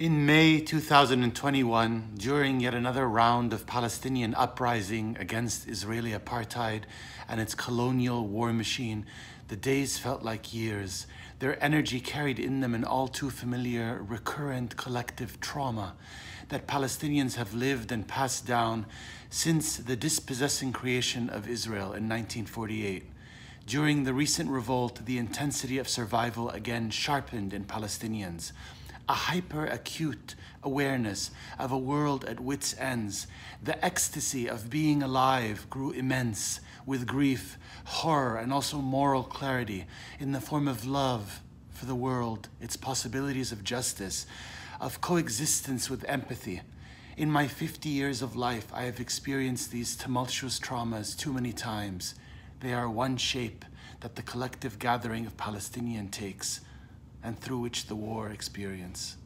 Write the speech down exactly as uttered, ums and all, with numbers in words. In May two thousand twenty-one, during yet another round of Palestinian uprising against Israeli apartheid and its colonial war machine, the days felt like years. Their energy carried in them an all too familiar, recurrent collective trauma that Palestinians have lived and passed down since the dispossessing creation of Israel in nineteen forty-eight. During the recent revolt, the intensity of survival again sharpened in Palestinians. A hyper-acute awareness of a world at wit's ends. The ecstasy of being alive grew immense, with grief, horror, and also moral clarity in the form of love for the world, its possibilities of justice, of coexistence with empathy. In my fifty years of life, I have experienced these tumultuous traumas too many times. They are one shape that the collective gathering of Palestinians takes, and through which the war experience.